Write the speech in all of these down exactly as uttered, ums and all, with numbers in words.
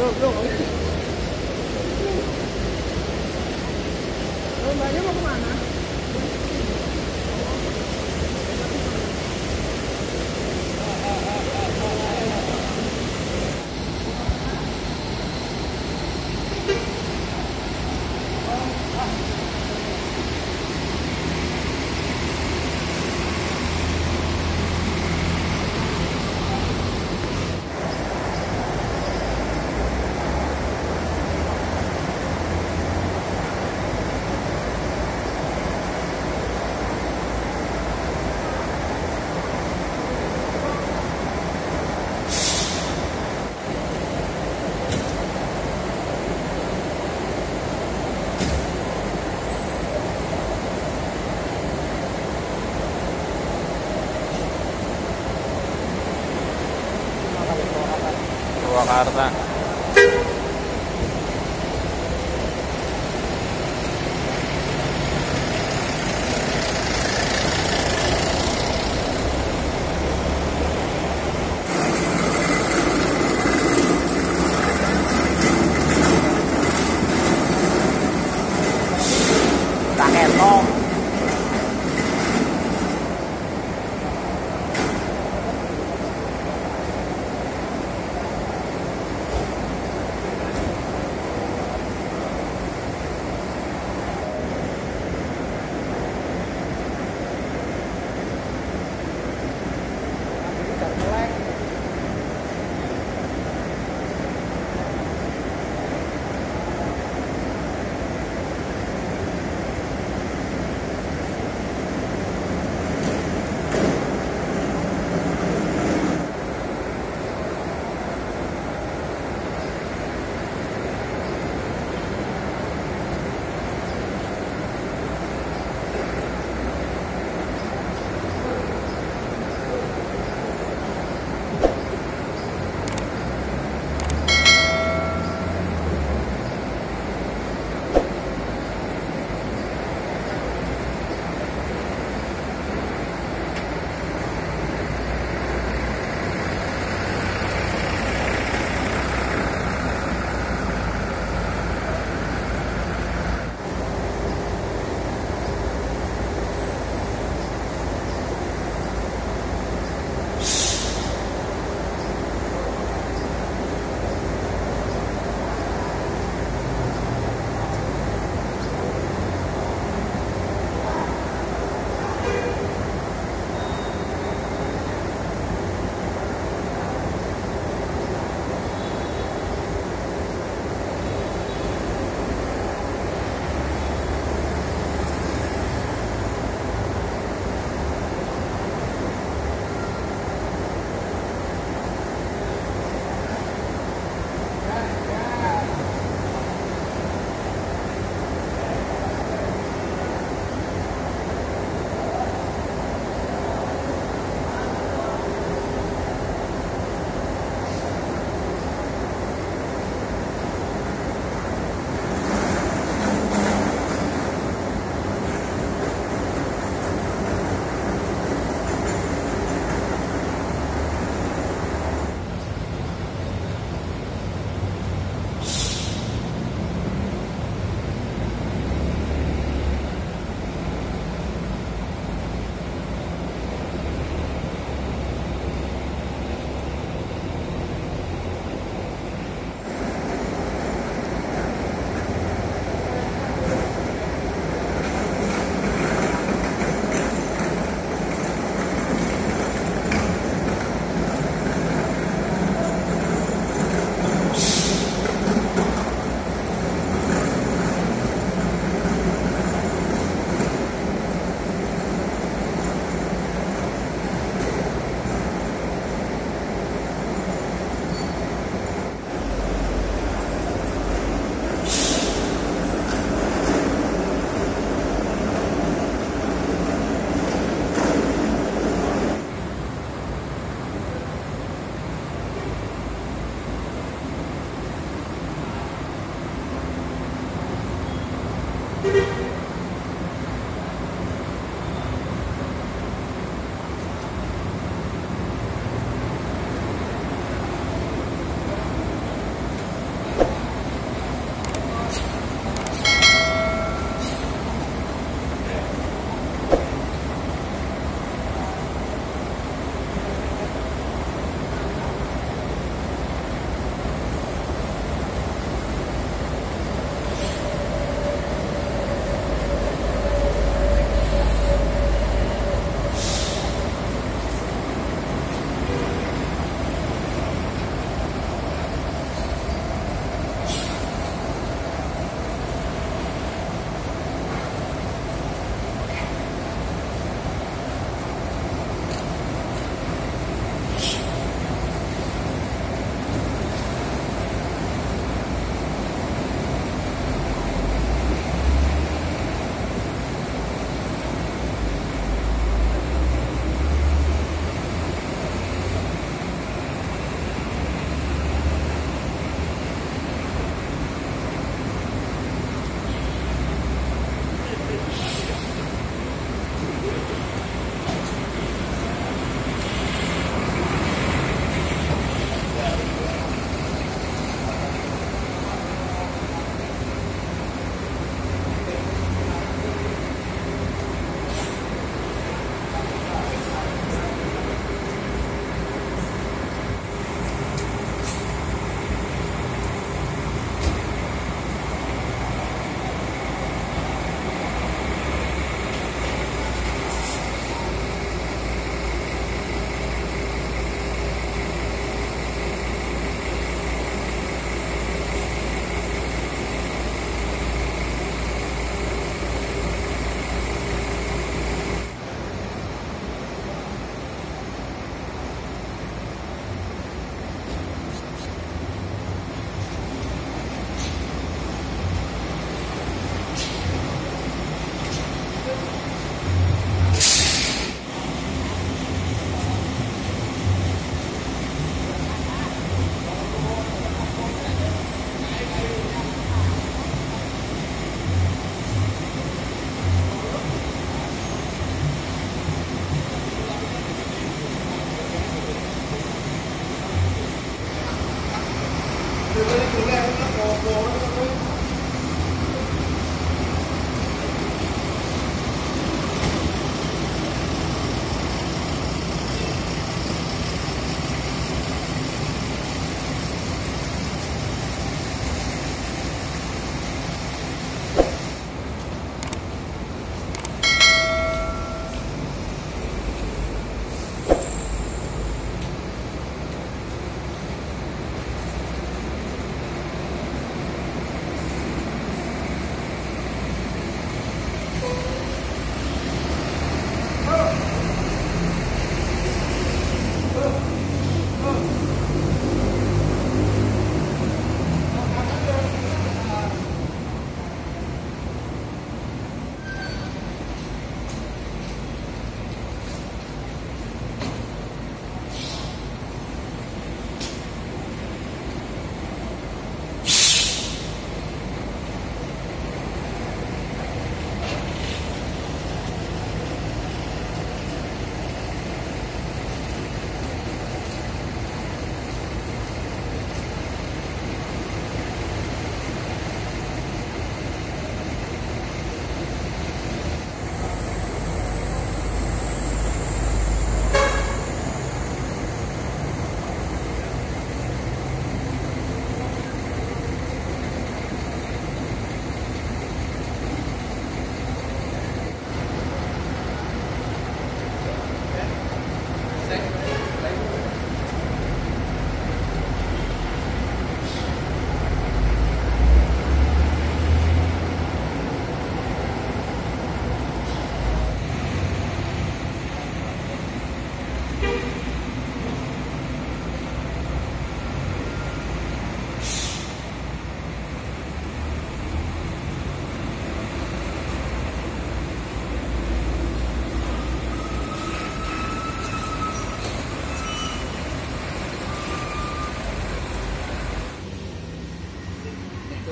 no, no. Lombanya mau kemana? Jakarta. Pakai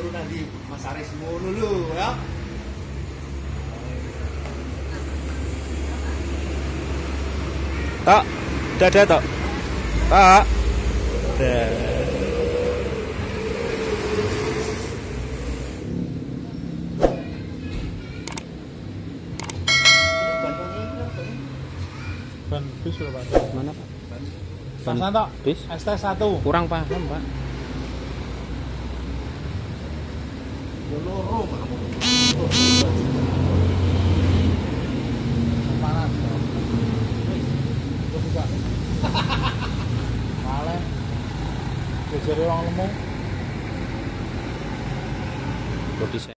Nanti Mas Aris mau dulu ya. Tak, udah ada tak? Tak, udah. Ban bis berapa? Mana Pak? Ban bis? S T satu. Kurang paham Pak. Loro kamu. Panas. Wis, buka. Malah jejere wong lemu.